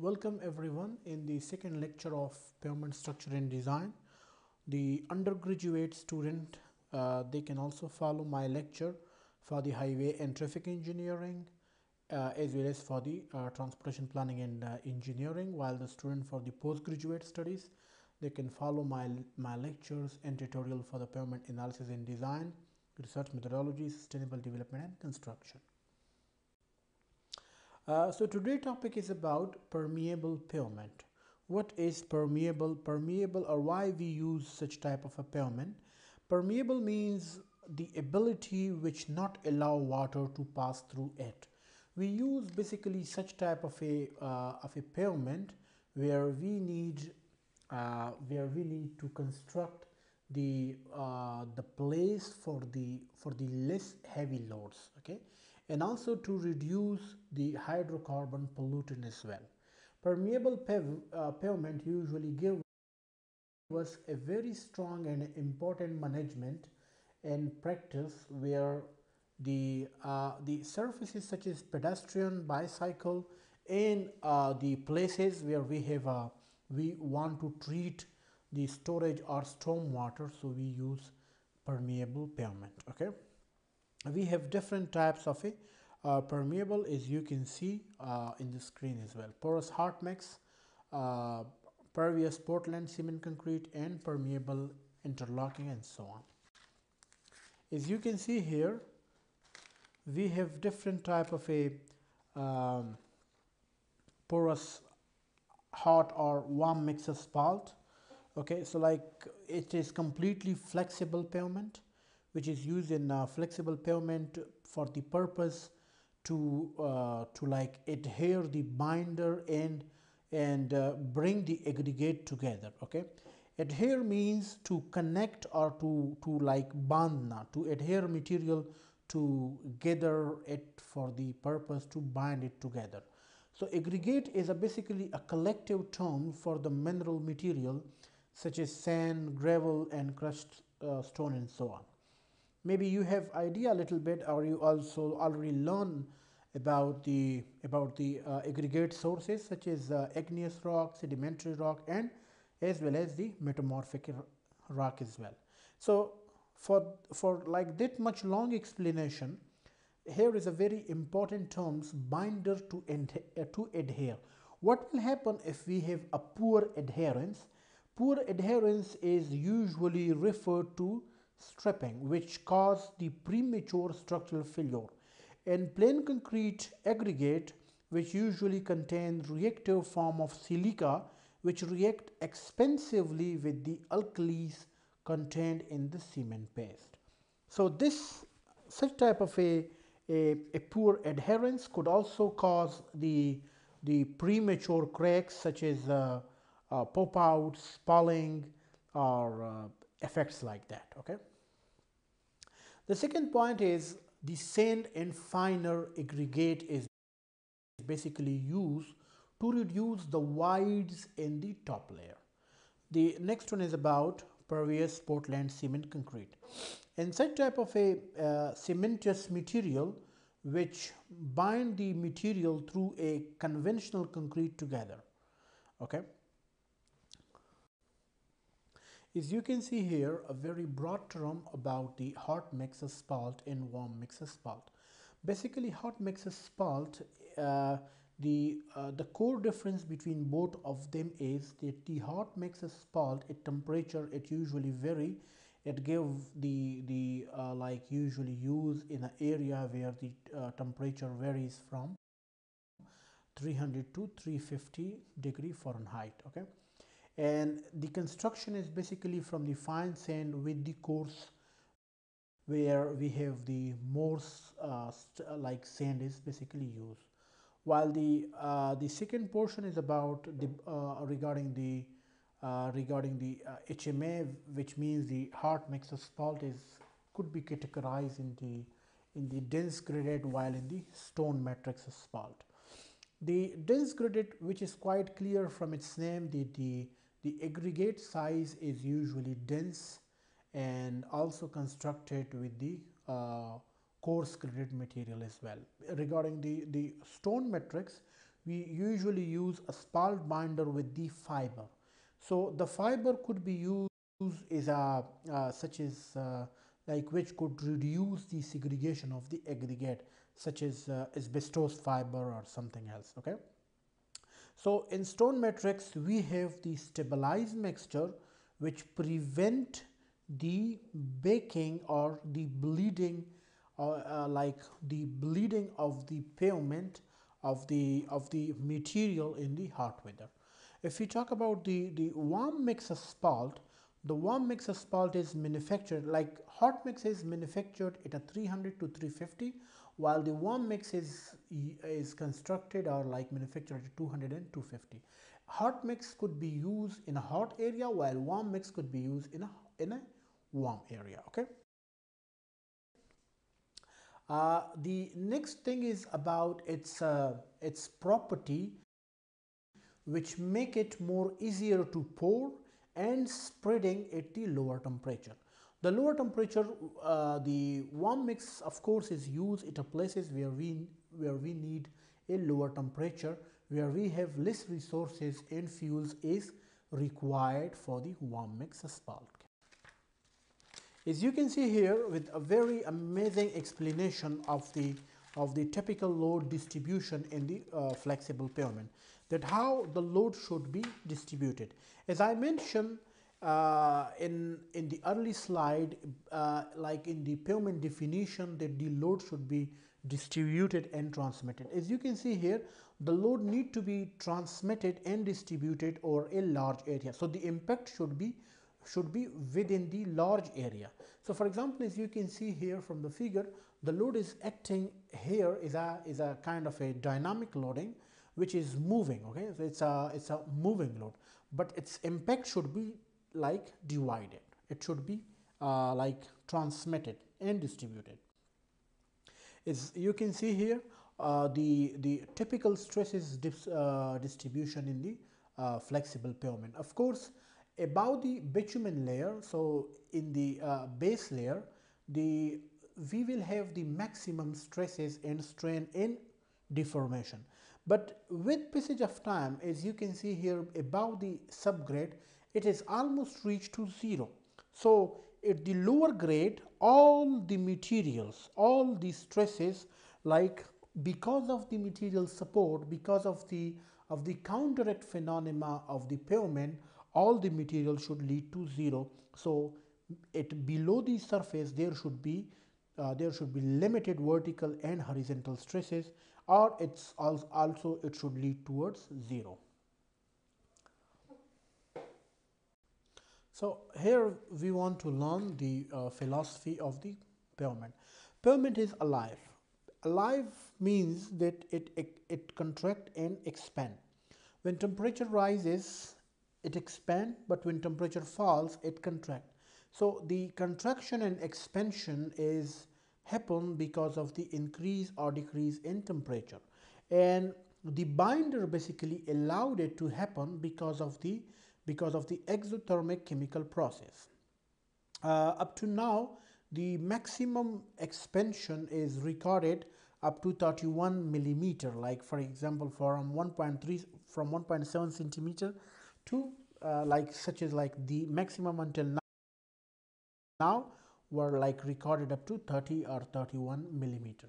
Welcome everyone in the second lecture of Pavement Structure and Design. The undergraduate student, they can also follow my lecture for the highway and traffic engineering as well as for the transportation planning and engineering, while the student for the postgraduate studies, they can follow my lectures and tutorial for the pavement analysis and design, research methodology, sustainable development and construction. So today's topic is about permeable pavement. What is permeable? Permeable, or why we use such type of a pavement? Permeable means the ability which not allow water to pass through it. We use basically such type of a pavement where we need to construct the place for the less heavy loads. Okay. And also to reduce the hydrocarbon pollutant as well. Permeable pavement usually give us a very strong and important management and practice where the surfaces such as pedestrian, bicycle, and the places where we have we want to treat the storage or storm water, so we use permeable pavement. Okay. We have different types of a permeable, as you can see in the screen as well. Porous hot mix, pervious Portland cement concrete, and permeable interlocking, and so on. As you can see here, we have different type of a porous hot or warm mix asphalt. Okay, so like it is completely flexible pavement, which is used in flexible pavement for the purpose to like adhere the binder and bring the aggregate together. Okay, adhere means to connect or to like bandna, to adhere material to gather it for the purpose to bind it together. So aggregate is basically a collective term for the mineral material such as sand, gravel, and crushed stone, and so on. Maybe you have idea a little bit, or you also already learn about the aggregate sources such as igneous rock, sedimentary rock, and as well as the metamorphic rock as well. So for like that much long explanation, here is a very important terms, binder to adhere. What will happen if we have a poor adherence? Poor adherence is usually referred to stripping, which causes the premature structural failure, and plain concrete aggregate, which usually contains reactive form of silica, which react expansively with the alkalis contained in the cement paste. So this such type of a poor adherence could also cause the premature cracks such as pop-out, spalling, or effects like that. Okay. The second point is the sand and finer aggregate is basically used to reduce the voids in the top layer. The next one is about pervious Portland cement concrete, and such type of a cementitious material which bind the material through a conventional concrete together. Okay. As you can see here, a very broad term about the hot mix asphalt and warm mix asphalt. Basically, hot mix asphalt, the core difference between both of them is that the hot mix asphalt at temperature it usually vary. It gives the like usually used in an area where the temperature varies from 300 to 350 degree Fahrenheit. Okay. And the construction is basically from the fine sand with the coarse, where we have the more like sand is basically used. While the second portion is about the regarding the HMA, which means the hot mix asphalt is could be categorized in the dense graded, while in the stone matrix asphalt. The dense graded, which is quite clear from its name, the aggregate size is usually dense and also constructed with the coarse graded material as well. Regarding the stone matrix, we usually use a spalled binder with the fiber. So the fiber could be used as a such as like which could reduce the segregation of the aggregate, such as asbestos fiber or something else. Okay, so in stone matrix we have the stabilized mixture which prevent the baking or the bleeding or like the bleeding of the pavement of the material in the hot weather. If we talk about the warm mix asphalt, the warm mix asphalt is manufactured like hot mix is manufactured at a 300 to 350, while the warm mix is constructed or like manufactured at 200 and 250. Hot mix could be used in a hot area, while warm mix could be used in a warm area. Okay. The next thing is about its property, which make it more easier to pour and spreading at the lower temperature. The lower temperature, the warm mix of course is used at places where we need a lower temperature, where we have less resources and fuels is required for the warm mix asphalt. As you can see here, with a very amazing explanation of the typical load distribution in the flexible pavement, that how the load should be distributed. As I mentioned in the early slide, like in the pavement definition, that the load should be distributed and transmitted. As you can see here, the load need to be transmitted and distributed over a large area. So the impact should be within the large area. So for example, as you can see here from the figure, the load is acting here is a kind of a dynamic loading, which is moving. Okay, so it's a moving load, but its impact should be like divided. It should be like transmitted and distributed. As you can see here, the typical stresses distribution in the flexible pavement. Of course, about the bitumen layer, so in the base layer, we will have the maximum stresses and strain and deformation. But with passage of time, as you can see here, above the subgrade, it is almost reached to zero. So at the lower grade, all the materials, all the stresses, like because of the material support, because of the counteract phenomena of the pavement, all the material should lead to zero. So at below the surface there should be limited vertical and horizontal stresses, or it's also it should lead towards zero. So here we want to learn the philosophy of the pavement. Pavement is alive. Alive means that it contract and expand. When temperature rises, it expand, but when temperature falls, it contract. So the contraction and expansion is happen because of the increase or decrease in temperature, and the binder basically allowed it to happen because of the exothermic chemical process. Up to now, the maximum expansion is recorded up to 31 millimeter. Like for example, from 1.7 centimeter to like such as like the maximum until now were like recorded up to 30 or 31 millimeter.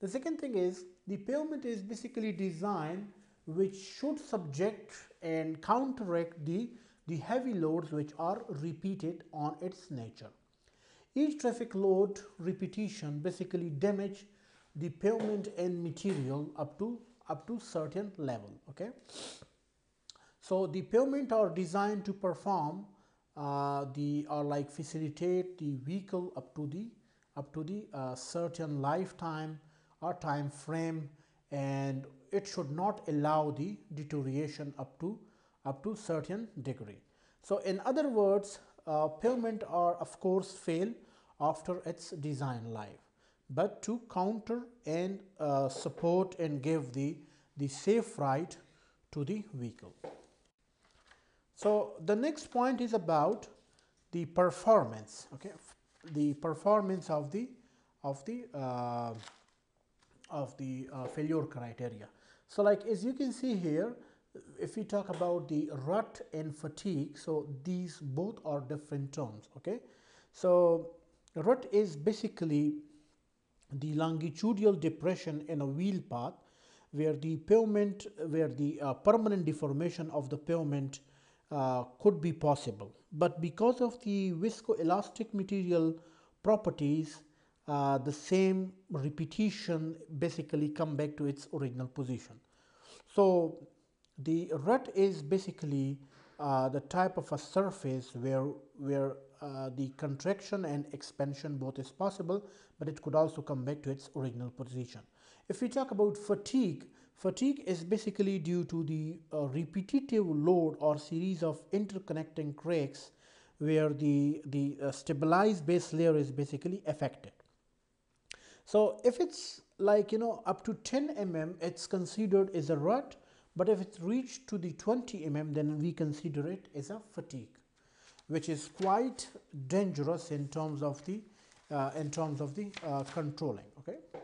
The second thing is the pavement is basically designed which should subject and counteract the heavy loads which are repeated on its nature. Each traffic load repetition basically damage the pavement and material up to certain level. Okay, so the pavement are designed to perform facilitate the vehicle up to the certain lifetime or time frame, and it should not allow the deterioration up to certain degree. So in other words, pavement are of course fail after its design life, but to counter and support and give the safe ride to the vehicle. So the next point is about the performance. Okay, the performance of the of the failure criteria. So like as you can see here, if we talk about the rut and fatigue, so these both are different terms, okay. So rut is basically the longitudinal depression in a wheel path where the pavement, where the permanent deformation of the pavement could be possible, but because of the viscoelastic material properties, the same repetition basically come back to its original position. So the rut is basically the type of a surface where the contraction and expansion both is possible, but it could also come back to its original position. If we talk about fatigue, fatigue is basically due to the repetitive load or series of interconnecting cracks where the stabilized base layer is basically affected. So if it's like, you know, up to 10 mm, it's considered as a rut, but if it's reached to the 20 mm, then we consider it as a fatigue, which is quite dangerous in terms of the controlling, okay.